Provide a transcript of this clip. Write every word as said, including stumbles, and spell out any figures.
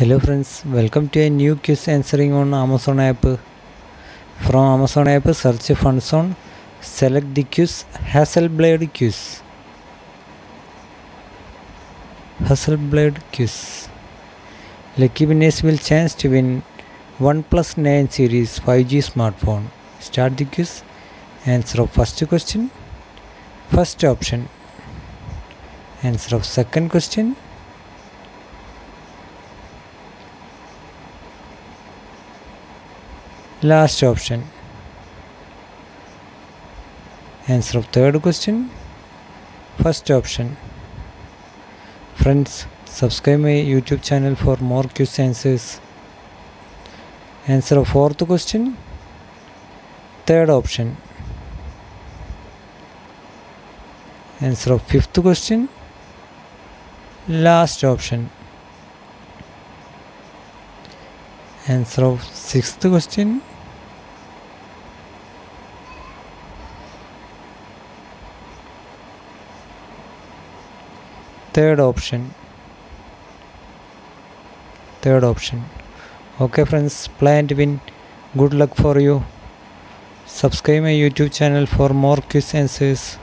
Hello friends, welcome to a new quiz answering on Amazon app. From Amazon app, search FunZone, select the quiz Hasselblad quiz. Hasselblad quiz. Lucky winners will chance to win OnePlus nine series five G smartphone. Start the quiz. Answer of first question, first option. Answer of second question, last option. Answer of third question, first option. Friends, subscribe my YouTube channel for more quiz answers. Answer of fourth question, third option. Answer of fifth question, last option. Answer of sixth question, third option. Third option. Okay friends, play and win. Good luck for you. Subscribe my YouTube channel for more quiz answers.